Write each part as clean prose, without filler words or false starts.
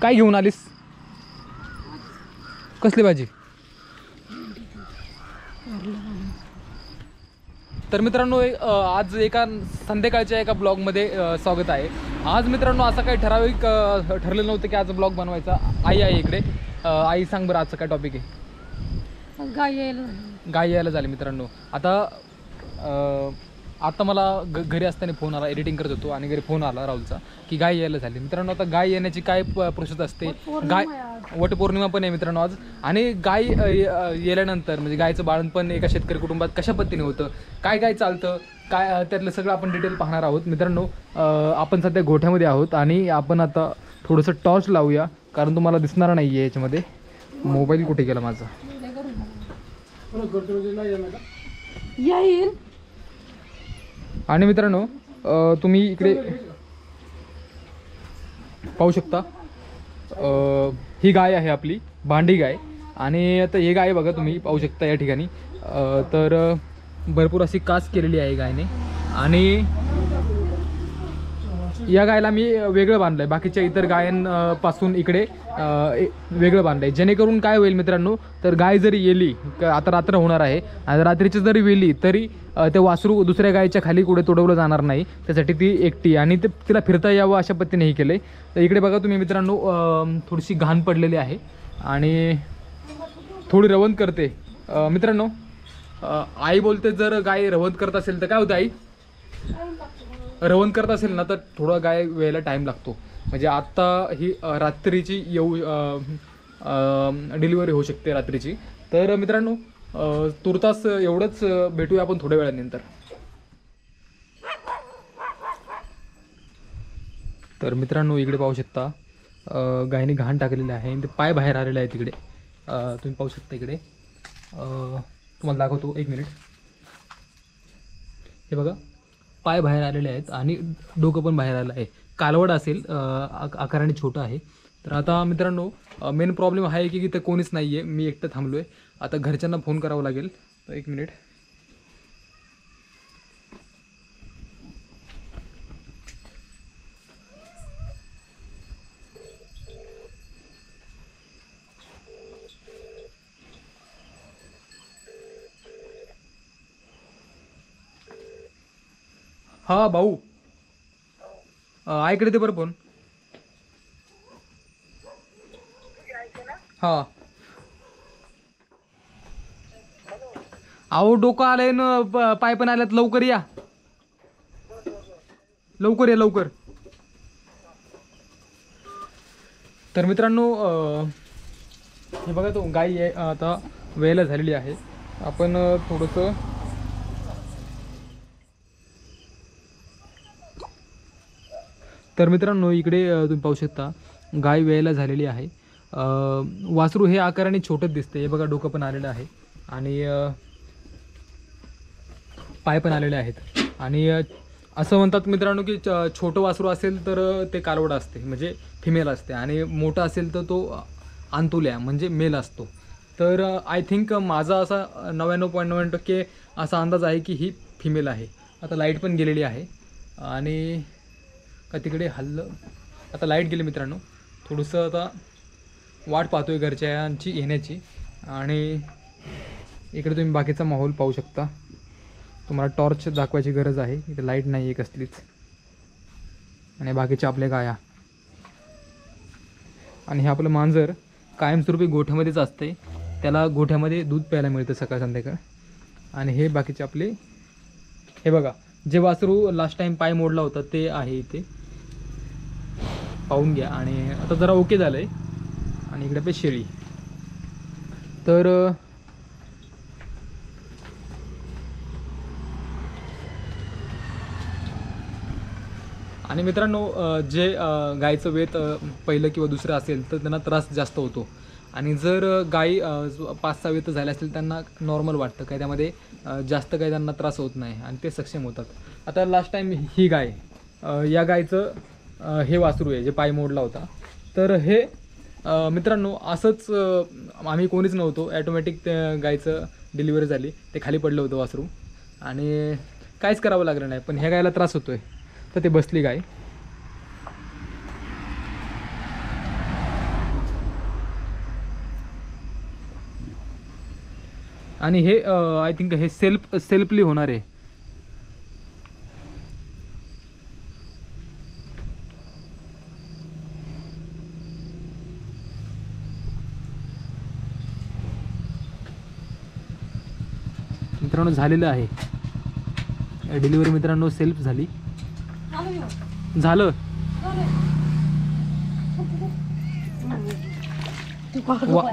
काय घेऊन आलीस? कसली भाजी? तर मित्रांनो आज एका संध्याकाळच्या एका ब्लॉगमध्ये स्वागत आहे. आज मित्रांनो असा काही ठराविक ठरलेलं नव्हतं की आज ब्लॉग बनवायचा. आई आहे इकडे. आई सांग बरं आजचा काय टॉपिक आहे? गाय यायला झाली मित्रांनो. आता मला घरी असताना फोन आला, एडिटिंग करत होतो आणि घरी फोन आला राहुलचा की गाय यायला झाली. मित्रांनो आता गाय येण्याची काय प्रोसेस असते? गाय वटपौर्णिमा पण आहे मित्रांनो आज. आणि गाय येल्यानंतर म्हणजे गायचं बाळणपण एका शेतकरी कुटुंबात कशा पद्धतीने होतं, काय काय चालतं, काय त्यातलं सगळं आपण डिटेल पाहणार आहोत मित्रांनो. आपण सध्या गोठ्यामध्ये आहोत आणि आपण आता थोडंसं टॉर्च लावूया कारण तुम्हाला दिसणार नाही आहे याच्यामध्ये. मोबाईल कुठे गेला माझा? आणि मित्रांनो तुम्ही इकडे पाहू शकता ही गाय आहे आपली भांडी गाय. आणि आता हे गाय बघा तुम्ही पाहू शकता या ठिकाणी. तर भरपूर अशी कास केलेली आहे गायने. आणि या गायला मी वेगळं बांधलं आहे बाकीच्या इतर गायांपासून. इकडे वेगळं बांधलं आहे जेणेकरून काय होईल मित्रांनो, तर गाय जरी येली, आता रात्र होणार आहे आणि रात्रीची जरी वेली तरी ते वासरू दुसऱ्या गायच्या खाली कुठे तुडवलं जाणार नाही. त्यासाठी ती एकटी आणि ते तिला फिरता यावं अशा पद्धतीने हे केलं आहे. तर इकडे बघा तुम्ही मित्रांनो थोडीशी घाण पडलेली आहे आणि थोडी रवंत करते मित्रांनो. आई बोलते जर गाय रवंत करत असेल तर काय होतं, आई रवण करत असेल ना तर थोडा गाय वेळेला टाईम लागतो. म्हणजे आत्ता ही रात्रीची डिलिव्हरी होऊ शकते रात्रीची. तर मित्रांनो तुर्तास एवढंच, भेटूया आपण थोड्या वेळानंतर. तर मित्रांनो इकडे पाहू शकता गायने घाण टाकलेलं आहे आणि ते पाय बाहेर आलेले आहेत तिकडे. तुम्ही पाहू शकता इकडे. तुम्हाला दाखवतो एक मिनिट. हे बघा पाय बाहेर आलेले आहेत आणि डोकं पण बाहेर आलं आहे. कालवड असेल, आकाराने छोटं आहे. तर आता मित्रांनो मेन प्रॉब्लेम आहे की इथं कोणीच नाही आहे, मी एकटं थांबलो आहे. आता घरच्यांना फोन करावा लागेल. तर एक मिनिट. हां भाऊ, आईकडे ते बरं फोन. हां अहो डोकं आलंय ना, पाय पण आल्यात. लवकर या, लवकर या, लवकर. तर मित्रांनो हे बघा तो गाय आता वेळेला झालेली आहे. आपण थोडंसं तर मित्रांनो इकडे तुम्ही पाहू शकता गाय वेळेला झालेली आहे. वासरू हे आकाराने छोटंच दिसते. हे बघा डोकं पण आलेलं आहे आणि पाय पण आलेले आहेत. आणि असं म्हणतात मित्रांनो की छोटं वासरू असेल तर ते कालवड असते म्हणजे फिमेल असते आणि मोठा असेल तर तो आंतुल्या म्हणजे मेल असतो. तर आय थिंक माझा असा 99.9% असा अंदाज आहे की ही फिमेल आहे. आता लाईट पण गेलेली आहे आणि का तिकडे हल्लं. आता लाईट गेली मित्रांनो. थोडंसं आता वाट पाहतो आहे घरच्यांची येण्याची. आणि इकडे तुम्ही बाकीचा माहोल पाहू शकता. तुम्हाला टॉर्च दाखवायची गरज आहे, इथे लाईट नाही आहे कसलीच. आणि बाकीच्या आपल्या गाया आणि हे आपलं मांजर कायमस्वरूपी गोठ्यामध्येच असते. त्याला गोठ्यामध्ये दूध प्यायला मिळतं सकाळ संध्याकाळ. आणि हे बाकीचे आपले हे बघा जे वासरू लास्ट टाइम पाय मोडला होता ते आहे इथे, पाहून घ्या. आणि आता जरा ओके झालं आहे. आणि इकडे पे शेळी. तर आणि मित्रांनो जे गायचं वेत पहिलं किंवा दुसरं असेल तर त्यांना त्रास जास्त होतो. आणि जर गाय 5-6 वेत झाल्या असतील त्यांना नॉर्मल वाटतं, काही त्यामध्ये जास्त काही त्यांना त्रास होत नाही आणि ते सक्षम होतात. आता लास्ट टाईम ही गाय, या गायचं हे वासरू आहे जे पाय मोडला होता. तर हे मित्रांनो असंच आम्ही कोणीच नव्हतो, ॲटोमॅटिक ते गायचं डिलिव्हरी झाली. ते खाली पडलं होतं वासरू आणि काहीच करावं लागलं नाही. पण ह्या गायला त्रास होतो आहे तर ते बसली गाय. आणि हे आय थिंक हे सेल्फली होणार आहे. मित्रांनो झालेलं आहे डिलिव्हरी मित्रांनो, सेल्फ झाली, झालं.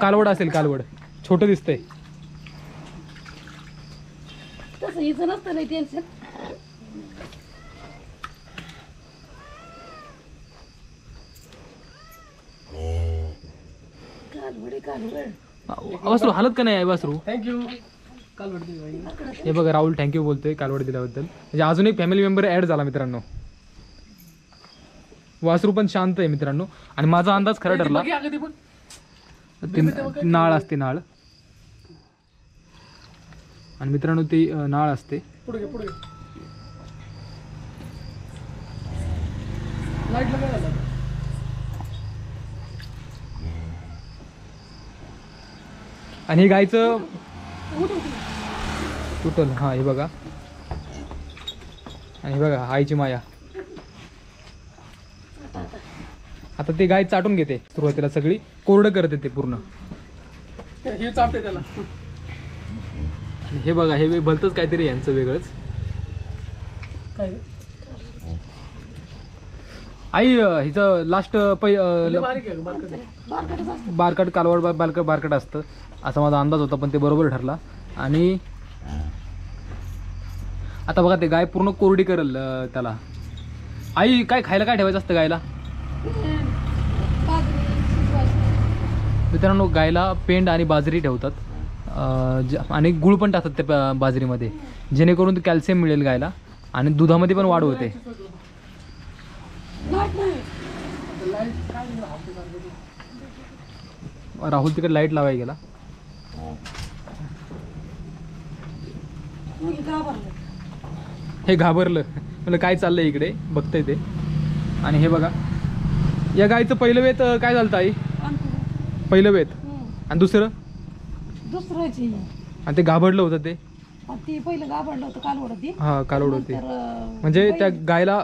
कालवड असेल, कालवड छोटं दिसतंय. वासरू हालत का नाही वासरू? थँक्यू हे बघा राहुल थँक्यू बोलतोय कालवड दिल्याबद्दल. म्हणजे अजून एक फॅमिली मेंबर ऍड झाला मित्रांनो. वासरू पण शांत आहे मित्रांनो आणि माझा अंदाज खरा ठरला. नाळ असते नाळ आणि मित्रांनो ती नाळ असते. आणि हे गायचं टोटल हा हे बघा आणि हे बघा आईची माया. आता ते गाय चाटून घेते सुरुवातीला, सगळी कोरडं करते ते पूर्ण. हे चाटते त्याला. हे बघा हे भलतच काहीतरी यांचं वेगळंच काय. आई हिचं लास्ट बारकाट कालवड बारकाट असतं असा माझा अंदाज होता पण ते बरोबर ठरला. आणि आता बघा ते गाय पूर्ण कोरडी करेल त्याला. आई काय खायला काय ठेवायचं असतं गायला मित्रांनो? गायला पेंड आणि बाजरी ठेवतात आणि गुळ पण टाकतात त्या बाजरीमध्ये, जेणेकरून कॅल्शियम मिळेल गायला आणि दुधामध्ये पण वाढ होते. राहुल तिकडे लाईट लावायला गेला. हे घाबरलं म्हणजे काय चाललंय इकडे बघतंय ते. आणि हे बघा या गायचं पहिलं वेत काय झालं आई? पहिलं वेत. आणि दुसरं आणि ते घाबरलं होतं ते हा कालवड होती. म्हणजे त्या गायला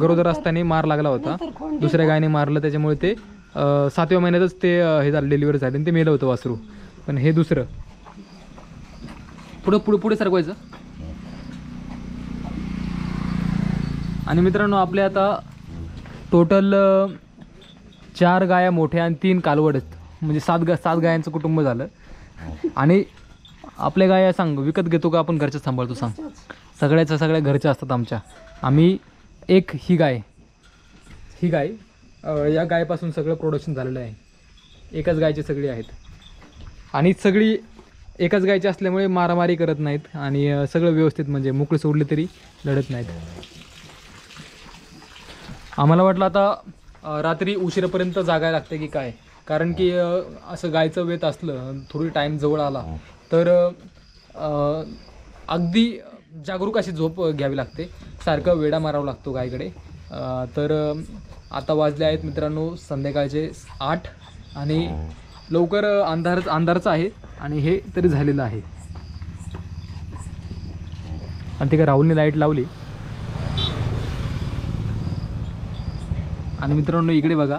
गरोदर असताना मार लागला होता, दुसऱ्या गायने मारलं त्याच्यामुळे ते 7व्या महिन्यातच ते हे झालं डिलिव्हरी झाली आणि ते मेलं होतं वासरू. पण हे दुसरं पुढे पुढे पुढे सरकवायचं. आणि मित्रांनो आपले आता टोटल 4 गाया मोठ्या आणि 3 कालवड आहेत, म्हणजे 7 गायांचं कुटुंब झालं. आणि आपल्या गाया सांग विकत घेतो का आपण घरच्याच सांभाळतो सांग? सगळ्या घरच्या असतात आमच्या. आम्ही एक ही गाय या गायपासून सगळं प्रोडक्शन झालेलं आहे. एकाच गायची सगळी आहेत आणि सगळी एकाच गायची असल्यामुळे मारामारी करत नाहीत आणि सगळं व्यवस्थित म्हणजे मोकळे सोडले तरी लढत नाहीत. आम्हाला वाटलं आता रात्री उशिरापर्यंत जागायला लागते की काय, कारण की असं गायचं वेत असलं थोडी टाईम जवळ आला तर अगदी जागरूक अशी झोप घ्यावी लागते, सारखं वेडा मारावा लागतो गायकडे. तर आता वाजले आहेत मित्रांनो संध्याकाळचे 8 आणि लवकर अंधारच आहे. आणि हे तरी झालेलं आहे. आणि ते काय राहुलने लाईट लावली. आणि मित्रांनो इकडे बघा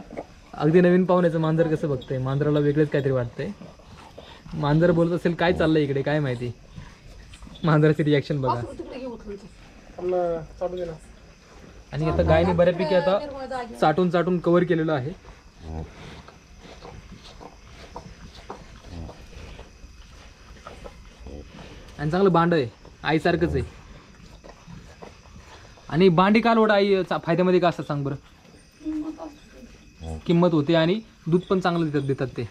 अगदी नवीन पाहुण्याचं मांजर कसं बघतंय. मांजराला वेगळंच काहीतरी वाटतंय. मांजर बोलत असेल काय चाललंय इकडे काय माहिती. मांजराची रिॲक्शन बघा. आणि आता गायने बऱ्यापैकी आता चाटून कव्हर केलेलं आहे. आणि चांगलं बांड आहे आईसारखंच आहे. आणि बांडी कालवड आई फायद्यामध्ये का असतात सांग बरं? किंमत होते आणि दूध पण चांगलं देतात ते.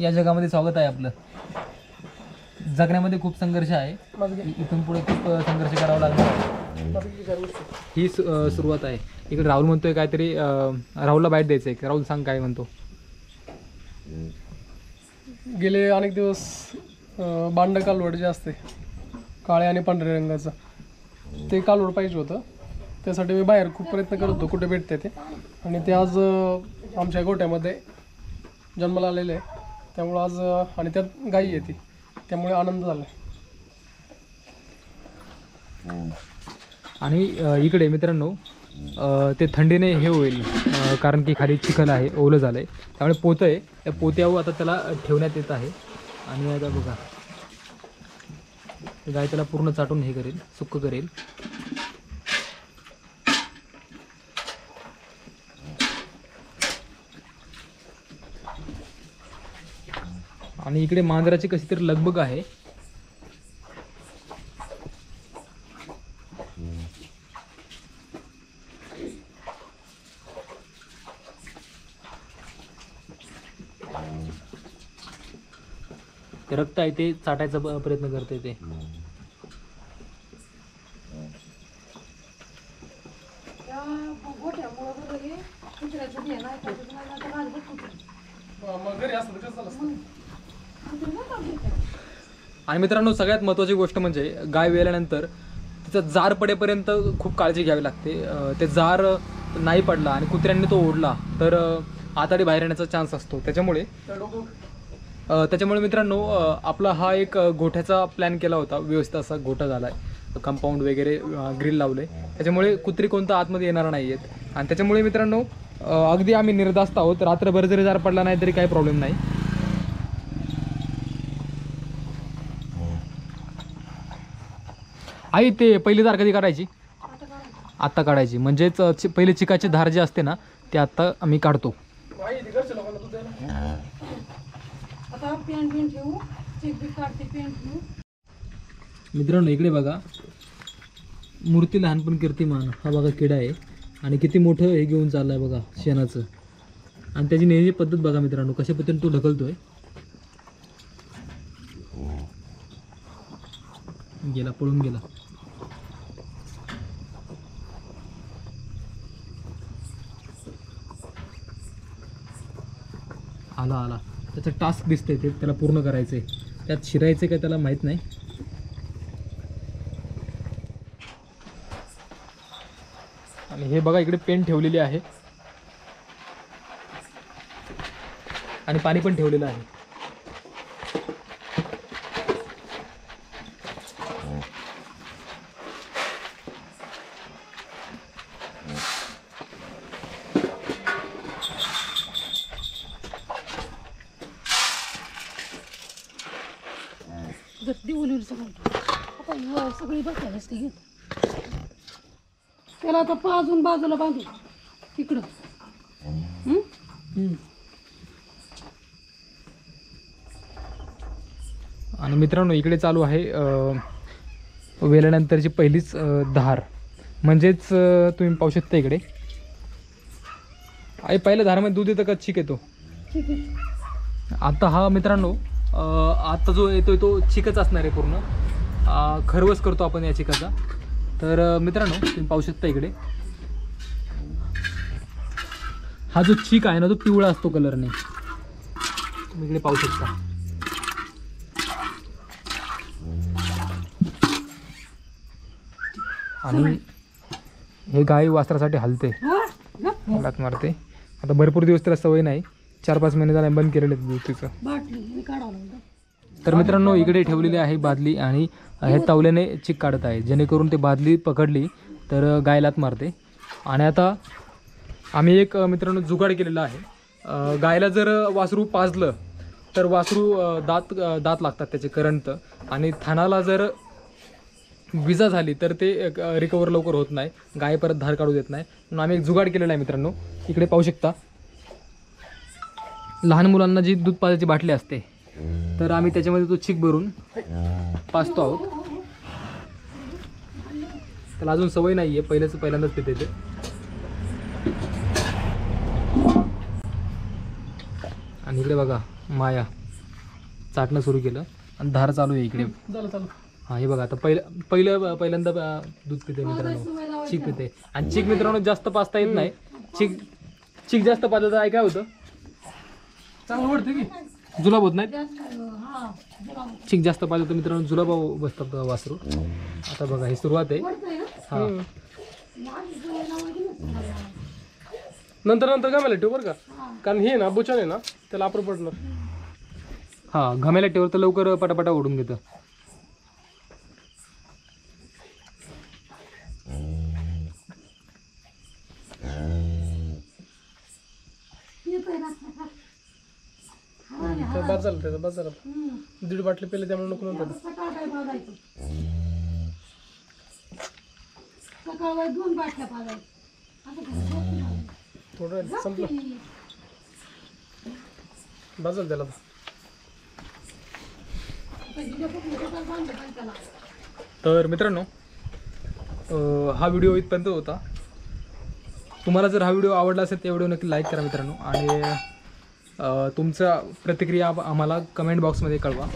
या जगामध्ये स्वागत आहे आपलं. जगण्यामध्ये खूप संघर्ष आहे, इथून पुढे खूप संघर्ष करावा लागणार. ही सुरुवात आहे. इकडे राहुल म्हणतोय काहीतरी, राहुलला बाईट द्यायचंय. राहुल सांग काय म्हणतो? गेले अनेक दिवस बांड कालवड जे असते काळ्या आणि पांढऱ्या रंगाचं ते कालवड पाहिजे होतं. त्यासाठी मी बाहेर खूप प्रयत्न करत होतो कुठे भेटते ते. आणि ते आज आमच्या गोट्यामध्ये जन्माला आलेले आहे त्यामुळे आज आणि त्यात गाई येते त्यामुळे आनंद झाला। आणि इकडे मित्रांनो ते थंडीने हे होईल कारण की खाली चिखल आहे ओलं झालं आहे त्यामुळे पोतं आहे त्या पोत्यावर आता त्याला ठेवण्यात येत आहे। आणि आता बघा गाय त्याला पूर्ण चाटून हे करेल सुक्क करेल। आणि इकडे मांजराची कशी तरी लगबग आहे ते रक्त आहे ते चाटायचा प्रयत्न करते ते। आणि मित्रांनो सगळ्यात महत्त्वाची गोष्ट म्हणजे गाय वेल्यानंतर तिचा जार पडेपर्यंत खूप काळजी घ्यावी लागते। ते जार नाही पडला आणि कुत्र्यांनी तो ओढला तर आतडी बाहेर येण्याचा चान्स असतो त्याच्यामुळे मित्रांनो आपला हा एक गोठ्याचा प्लॅन केला होता व्यवस्थित असा गोठा झाला आहे कंपाऊंड वगैरे ग्रिल लावले त्याच्यामुळे कुत्री कोणतं आतमध्ये येणार नाही आहेत। आणि त्याच्यामुळे मित्रांनो अगदी आम्ही निर्धास्त आहोत रात्रभर जरी जार पडला नाही तरी काही प्रॉब्लेम नाही। आई ते पहिली धार कधी काढायची आत्ता काढायची म्हणजेच पहिले चिकाची धार जी असते ना ते आत्ता आम्ही काढतो। मित्रांनो इकडे बघा मूर्ती लहानपण कीर्तिमान हा बघा किडा आहे आणि किती मोठं हे घेऊन चाललं आहे बघा शेणाचं। आणि त्याची नेहमी पद्धत बघा मित्रांनो कशा पद्धतीने तो ढकलतोय गेला पळून गेला। आला आला त्याचा टास्क दिसतंय ते त्याला पूर्ण करायचंय त्यात शिरायचं काय त्याला माहित नाही। आणि हे बघा इकडे पेन ठेवलेली आहे आणि पाणी पण ठेवलेलं आहे। त्याला आता पाजून बाजूला बांधू तिकडं आणि मित्रांनो इकडे चालू आहे वेल्यानंतरची पहिलीच धार म्हणजेच तुम्ही पाहू शकता इकडे आई पहिल्या धारामध्ये दूध येतं का चिक येतो आता हा मित्रांनो आता जो येतोय तो चिकच असणार आहे पूर्ण खरवस करतो आपण या चिकाचा। तर मित्रांनो तुम्ही पाहू शकता इकडे हा जो चीक आहे ना तो पिवळा असतो कलरने तुम्ही इकडे पाहू शकता। आणि हे गाय वासरासाठी हलते हात मारते आता भरपूर दिवस त्याला सवय नाही 4-5 महिने झाले बंद केलेले दूध तिचं। तर मित्रांनो इकडे ठेवलेली आहे बादली आणि हे तावल्याने चिक काढत आहे जेणेकरून ते बादली पकडली तर गायलात मारते। आणि आता आम्ही एक मित्रांनो जुगाड केलेला आहे गायला जर वासरू पाजलं तर वासरू दात लागतात त्याचे करंट आणि थानाला जर विजा झाली तर ते रिकवर लवकर होत नाही गाय परत धार काढू देत नाही म्हणून आम्ही एक जुगाड केलेला आहे। मित्रांनो इकडे पाहू शकता लहान मुलांना जी दूध पाजायची बाटली असते तर आम्ही त्याच्यामध्ये तो चिक भरून पाजतो आहोत त्याला अजून सवय नाही आहे पहिल्यांदाच पिते ते। आणि इकडे बघा माया चाटणं सुरू केलं आणि धार चालू आहे इकडे हां हे बघा आता पहिल्यांदा दूध पिते मित्रांनो चिक पिते। आणि चिक मित्रांनो जास्त पाजता येत नाही चिक जास्त पाजलं तर काय होतं चांगलं वाटतं की जुलाब होत नाही चिक जास्त पाहिजे तर मित्रांनो जुलाब बसतात वासरू। आता बघा ही सुरुवात आहे हां नंतर नंतर घामेला ठेव बरं का, कारण हे ना बुचन आहे ना त्याला आपण पडणार. हां घामेला ठेवर तर लवकर पटापटा ओढून घेतं. बाद झालं त्याचं, बाद झालं. दीड बाटली पेले त्यामुळे नको नव्हतं. सकाळला दोन बाटल्या पाजायचं थोडं संपलं, बाद झालं त्याला. तर मित्रांनो हा व्हिडिओ इथपर्यंत होता. तुम्हाला जर हा व्हिडिओ आवडला असेल तर व्हिडिओ नक्की लाईक करा मित्रांनो, आणि तुमचा प्रतिक्रिया आम्हाला कमेंट बॉक्समध्ये कळवा.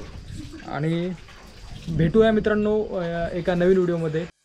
आणि भेटूया मित्रांनो एका नवीन व्हिडिओमध्ये.